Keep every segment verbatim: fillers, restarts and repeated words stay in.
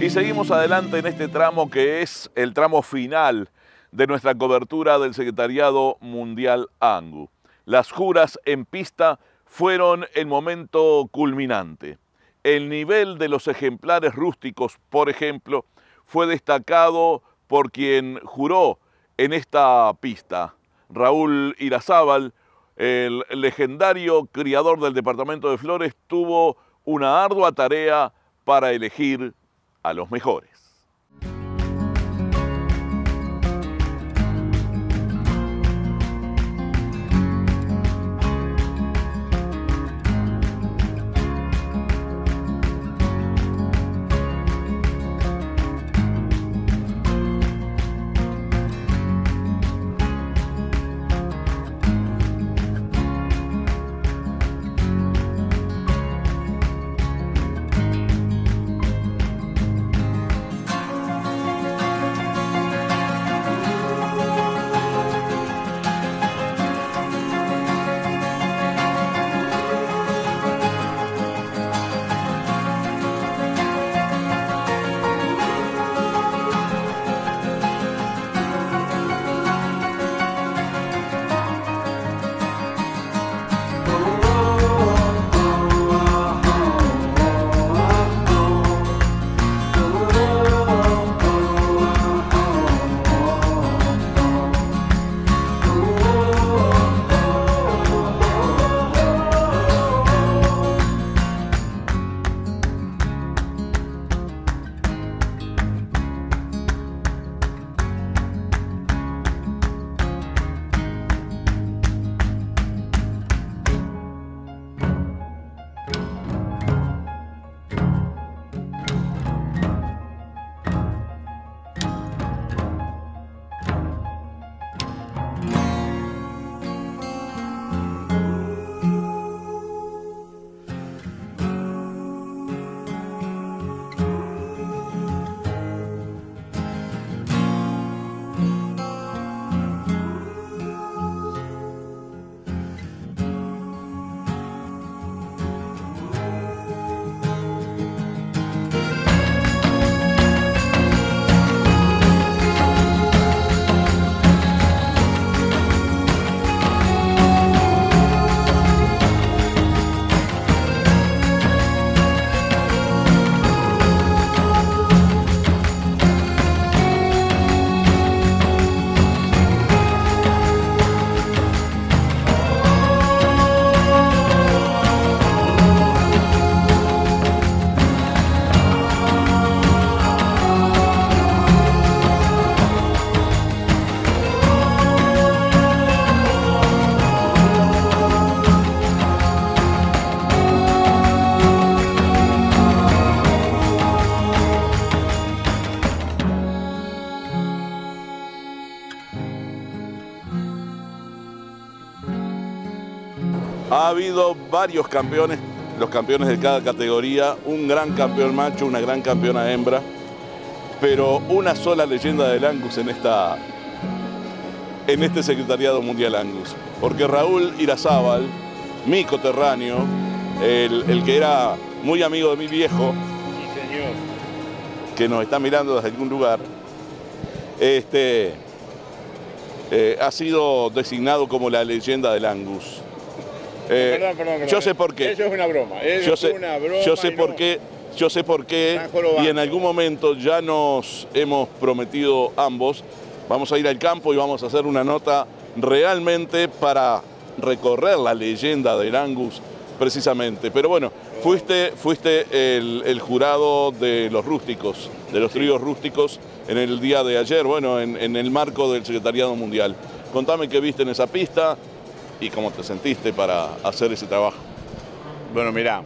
Y seguimos adelante en este tramo que es el tramo final de nuestra cobertura del Secretariado Mundial A N G U. Las juras en pista fueron el momento culminante. El nivel de los ejemplares rústicos, por ejemplo, fue destacado por quien juró en esta pista, Raúl Irazábal, el legendario criador del Departamento de Flores, tuvo una ardua tarea para elegir a los mejores. Ha habido varios campeones, los campeones de cada categoría, un gran campeón macho, una gran campeona hembra, pero una sola leyenda del Angus en, esta, en este Secretariado Mundial Angus, porque Raúl Irazábal, mi coterráneo, el, el que era muy amigo de mi viejo, sí, señor, que nos está mirando desde algún lugar, este, eh, ha sido designado como la leyenda del Angus. Eh, perdón, perdón, perdón. Yo sé por qué. Eso es una broma. Eso yo sé, es una broma. Yo sé por no. qué. Yo sé por qué. Y en algún momento ya nos hemos prometido ambos. Vamos a ir al campo y vamos a hacer una nota realmente para recorrer la leyenda del Angus, precisamente. Pero bueno, fuiste, fuiste el, el jurado de los rústicos, de los tríos rústicos en el día de ayer, bueno, en, en el marco del Secretariado Mundial. Contame qué viste en esa pista. ¿Y cómo te sentiste para hacer ese trabajo? Bueno, mirá,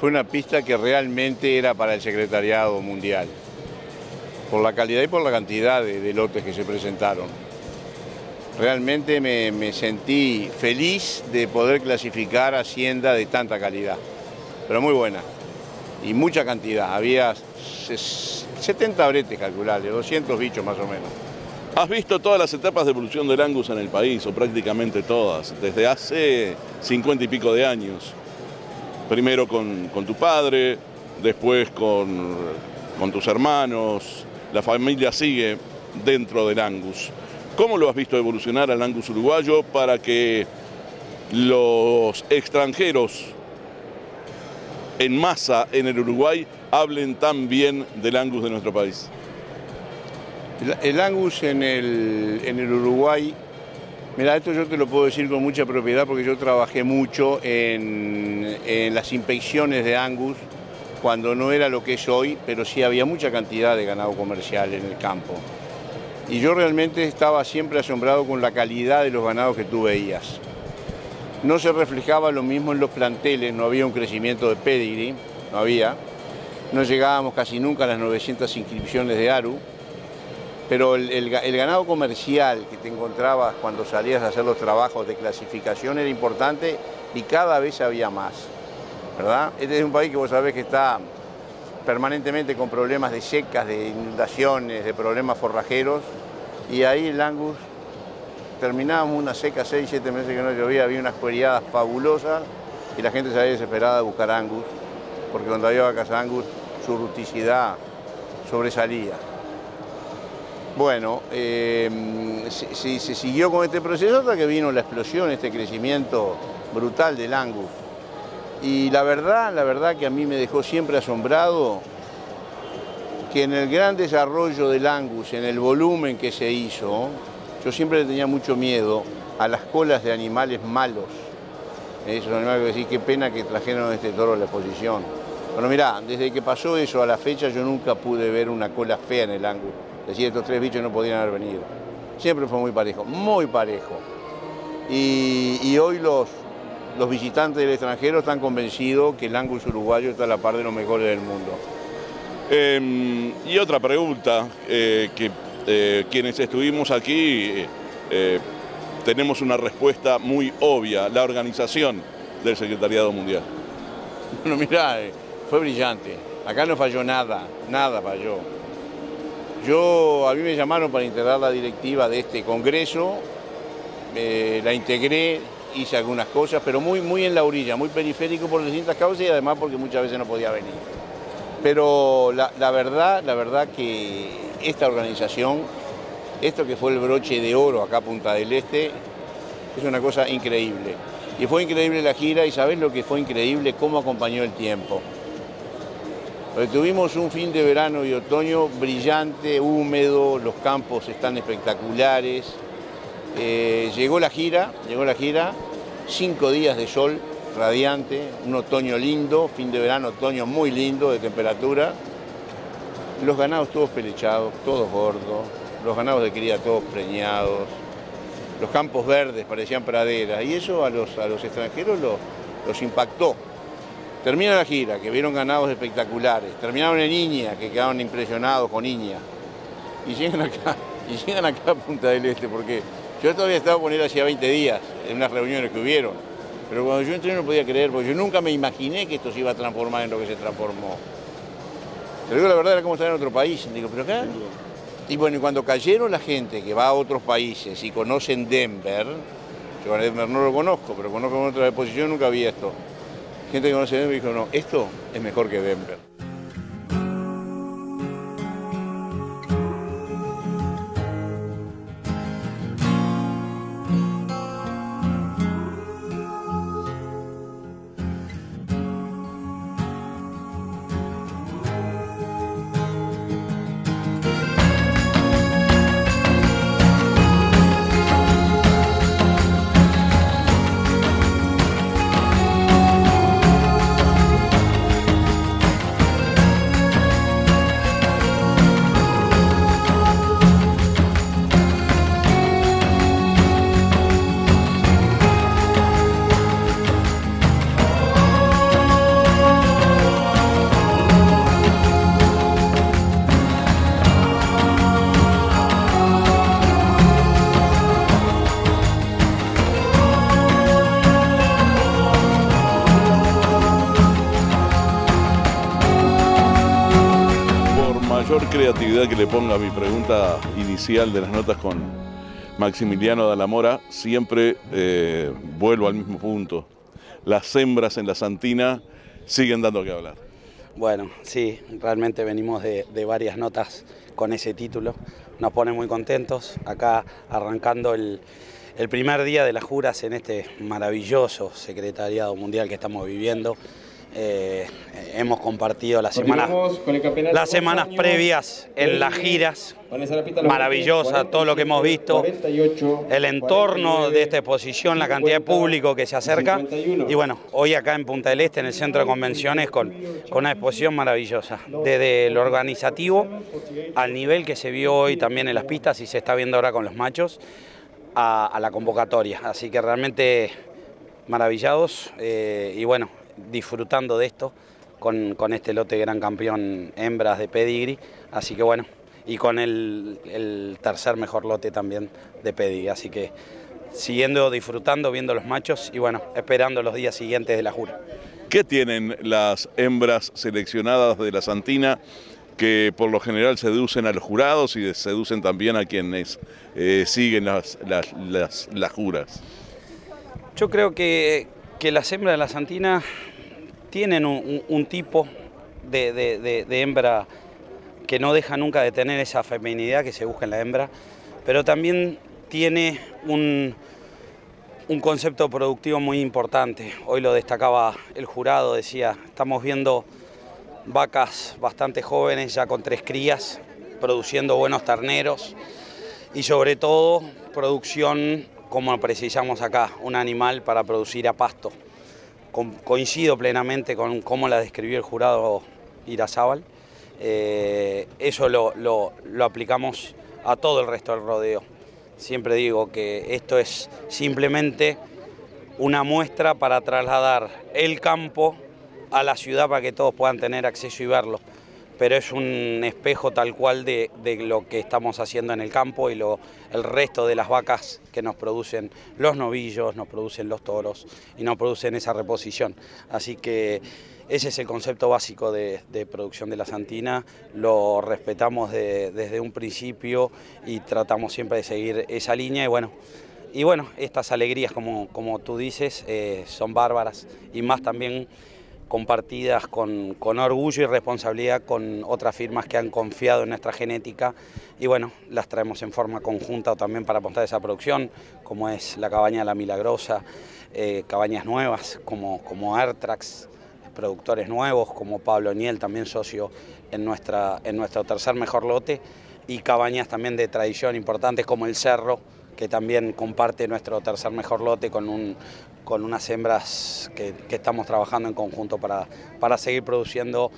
fue una pista que realmente era para el Secretariado Mundial, por la calidad y por la cantidad de, de lotes que se presentaron. Realmente me, me sentí feliz de poder clasificar hacienda de tanta calidad, pero muy buena, y mucha cantidad. Había setenta bretes calculables, doscientos bichos más o menos. ¿Has visto todas las etapas de evolución del Angus en el país, o prácticamente todas, desde hace cincuenta y pico de años? Primero con, con tu padre, después con con tus hermanos, la familia sigue dentro del Angus. ¿Cómo lo has visto evolucionar al Angus uruguayo para que los extranjeros en masa en el Uruguay hablen tan bien del Angus de nuestro país? El, el Angus en el, en el Uruguay, mira, esto yo te lo puedo decir con mucha propiedad porque yo trabajé mucho en, en las inspecciones de Angus cuando no era lo que es hoy, pero sí había mucha cantidad de ganado comercial en el campo. Y yo realmente estaba siempre asombrado con la calidad de los ganados que tú veías. No se reflejaba lo mismo en los planteles, no había un crecimiento de pedigree, no había. No llegábamos casi nunca a las novecientas inscripciones de A R U, pero el, el, el ganado comercial que te encontrabas cuando salías a hacer los trabajos de clasificación era importante y cada vez había más, ¿verdad? Este es un país que vos sabés que está permanentemente con problemas de secas, de inundaciones, de problemas forrajeros, y ahí el Angus. Terminábamos una seca, seis, siete meses que no llovía, había unas cueriadas fabulosas y la gente se había desesperada a buscar Angus, porque cuando había vacas Angus su rusticidad sobresalía. Bueno, eh, se, se, se siguió con este proceso hasta que vino la explosión, este crecimiento brutal del Angus. Y la verdad, la verdad que a mí me dejó siempre asombrado que en el gran desarrollo del Angus, en el volumen que se hizo, yo siempre le tenía mucho miedo a las colas de animales malos. Esos animales que decís, qué pena que trajeron este toro a la exposición. Bueno, mirá, desde que pasó eso a la fecha yo nunca pude ver una cola fea en el Angus. Es decir, estos tres bichos no podían haber venido. Siempre fue muy parejo, muy parejo. Y, y hoy los, los visitantes del extranjero están convencidos que el Angus uruguayo está a la par de los mejores del mundo. Eh, y otra pregunta eh, que... Eh, quienes estuvimos aquí eh, tenemos una respuesta muy obvia, la organización del Secretariado Mundial. Bueno, mirá, eh, fue brillante. Acá no falló nada, nada falló. Yo, a mí me llamaron para integrar la directiva de este congreso, eh, la integré, hice algunas cosas, pero muy, muy en la orilla, muy periférico por distintas causas y además porque muchas veces no podía venir. Pero la, la verdad, la verdad que esta organización, esto que fue el broche de oro acá a Punta del Este, es una cosa increíble. Y fue increíble la gira y sabés lo que fue increíble, cómo acompañó el tiempo. Porque tuvimos un fin de verano y otoño brillante, húmedo, los campos están espectaculares. Eh, llegó la gira, llegó la gira, cinco días de sol radiante, un otoño lindo, fin de verano, otoño muy lindo de temperatura. Los ganados todos pelechados, todos gordos, los ganados de cría todos preñados, los campos verdes parecían praderas, y eso a los, a los extranjeros los, los impactó. Termina la gira, que vieron ganados espectaculares, terminaron en Iña, que quedaron impresionados con Iña, y llegan acá, y llegan acá a Punta del Este, porque yo todavía estaba con él hacía veinte días, en unas reuniones que hubieron, pero cuando yo entré no podía creer, porque yo nunca me imaginé que esto se iba a transformar en lo que se transformó. Te digo la verdad, era como estar en otro país. Digo, pero acá... Y bueno, y cuando cayeron la gente que va a otros países y conocen Denver, yo a Denver no lo conozco, pero conozco en otra exposición, nunca vi esto. Gente que conoce Denver dijo, no, esto es mejor que Denver. Creatividad que le ponga a mi pregunta inicial de las notas con Maximiliano Dalla Mora, siempre eh, vuelvo al mismo punto. Las hembras en la Santina siguen dando que hablar. Bueno, sí, realmente venimos de, de varias notas con ese título. Nos pone muy contentos acá arrancando el, el primer día de las juras en este maravilloso secretariado mundial que estamos viviendo. Eh, hemos compartido las semanas, las semanas previas en las giras, maravillosa, todo lo que hemos visto, el entorno de esta exposición, la cantidad de público que se acerca y bueno, hoy acá en Punta del Este, en el Centro de Convenciones, con, con una exposición maravillosa, desde lo organizativo al nivel que se vio hoy también en las pistas y se está viendo ahora con los machos, a, a la convocatoria, así que realmente maravillados eh, y bueno, disfrutando de esto con, con este lote gran campeón hembras de pedigrí, así que bueno, y con el, el tercer mejor lote también de pedigrí, así que siguiendo disfrutando, viendo los machos y bueno, esperando los días siguientes de la jura. ¿Qué tienen las hembras seleccionadas de la Santina que por lo general seducen a los jurados y seducen también a quienes eh, siguen las, las, las, las juras? Yo creo que que las hembras de la Santina tienen un, un, un tipo de, de, de, de hembra que no deja nunca de tener esa feminidad que se busca en la hembra, pero también tiene un, un concepto productivo muy importante. Hoy lo destacaba el jurado, decía, estamos viendo vacas bastante jóvenes, ya con tres crías, produciendo buenos terneros y sobre todo producción como precisamos acá, un animal para producir a pasto. Coincido plenamente con cómo la describió el jurado Irazábal. Eh, eso lo, lo, lo aplicamos a todo el resto del rodeo. Siempre digo que esto es simplemente una muestra para trasladar el campo a la ciudad para que todos puedan tener acceso y verlo. Pero es un espejo tal cual de, de lo que estamos haciendo en el campo y lo, el resto de las vacas que nos producen los novillos, nos producen los toros y nos producen esa reposición. Así que ese es el concepto básico de, de producción de la Santina, lo respetamos de, desde un principio y tratamos siempre de seguir esa línea y bueno, y bueno estas alegrías como, como tú dices eh, son bárbaras y más también compartidas con, con orgullo y responsabilidad con otras firmas que han confiado en nuestra genética y bueno, las traemos en forma conjunta también para apostar a esa producción, como es La Cabaña La Milagrosa, eh, cabañas nuevas como, como Airtrax, productores nuevos como Pablo Niel, también socio en, nuestra, en nuestro tercer mejor lote y cabañas también de tradición importantes como el Cerro, que también comparte nuestro tercer mejor lote con, un, con unas hembras que, que estamos trabajando en conjunto para, para seguir produciendo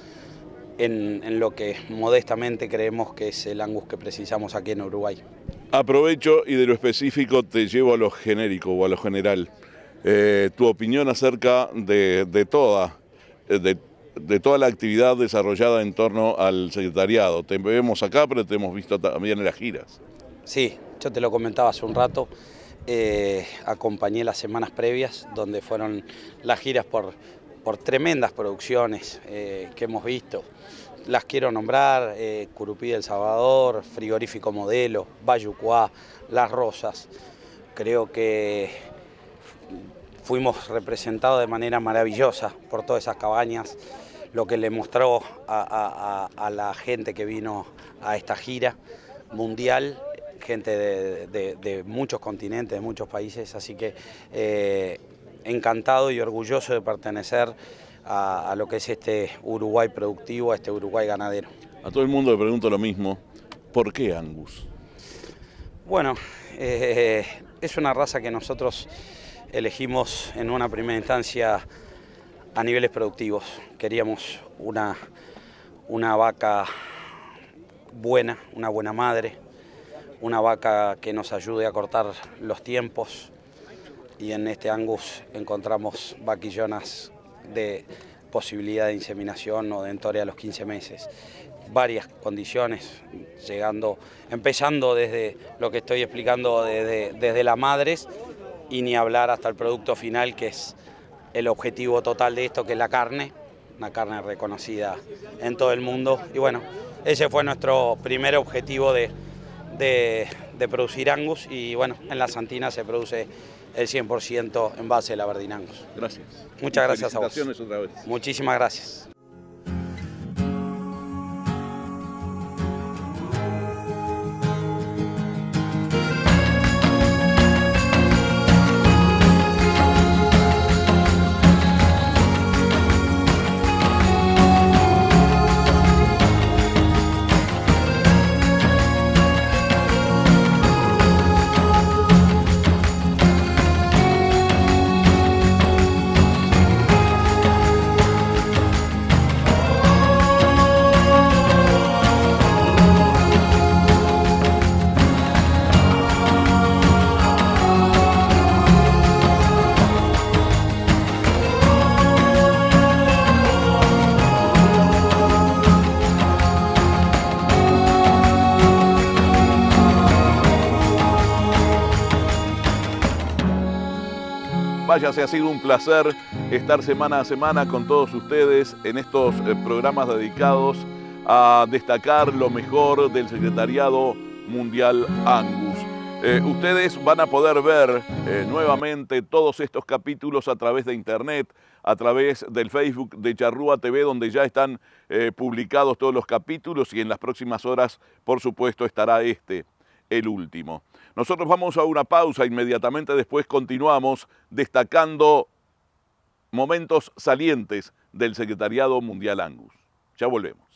en, en lo que modestamente creemos que es el Angus que precisamos aquí en Uruguay. Aprovecho y de lo específico te llevo a lo genérico o a lo general. Eh, tu opinión acerca de, de, toda, de, de toda la actividad desarrollada en torno al secretariado. Te vemos acá, pero te hemos visto también en las giras. Sí. Yo te lo comentaba hace un rato, eh, acompañé las semanas previas donde fueron las giras por, por tremendas producciones eh, que hemos visto. Las quiero nombrar, eh, Curupí del Salvador, Frigorífico Modelo, Bayucuá, Las Rosas. Creo que fuimos representados de manera maravillosa por todas esas cabañas, lo que le mostró a, a, a la gente que vino a esta gira mundial, gente de, de, de muchos continentes, de muchos países, así que eh, encantado y orgulloso de pertenecer a, a lo que es este Uruguay productivo, a este Uruguay ganadero. A todo el mundo le pregunto lo mismo, ¿por qué Angus? Bueno, eh, es una raza que nosotros elegimos en una primera instancia a niveles productivos. Queríamos una, una vaca buena, una buena madre, una vaca que nos ayude a cortar los tiempos y en este Angus encontramos vaquillonas de posibilidad de inseminación o de entore a los quince meses. Varias condiciones, llegando, empezando desde lo que estoy explicando desde, desde las madres y ni hablar hasta el producto final que es el objetivo total de esto que es la carne, una carne reconocida en todo el mundo y bueno, ese fue nuestro primer objetivo de De, de producir Angus y bueno, en la Santina se produce el cien por ciento en base a la Verdín Angus. Gracias. Muchas gracias a vos. Otra vez. Muchísimas gracias. Váyase, ha sido un placer estar semana a semana con todos ustedes en estos programas dedicados a destacar lo mejor del Secretariado Mundial Angus. Eh, ustedes van a poder ver eh, nuevamente todos estos capítulos a través de internet, a través del Facebook de Charrúa T V, donde ya están eh, publicados todos los capítulos, y en las próximas horas, por supuesto, estará este, el último. Nosotros vamos a una pausa, inmediatamente después continuamos destacando momentos salientes del Secretariado Mundial Angus. Ya volvemos.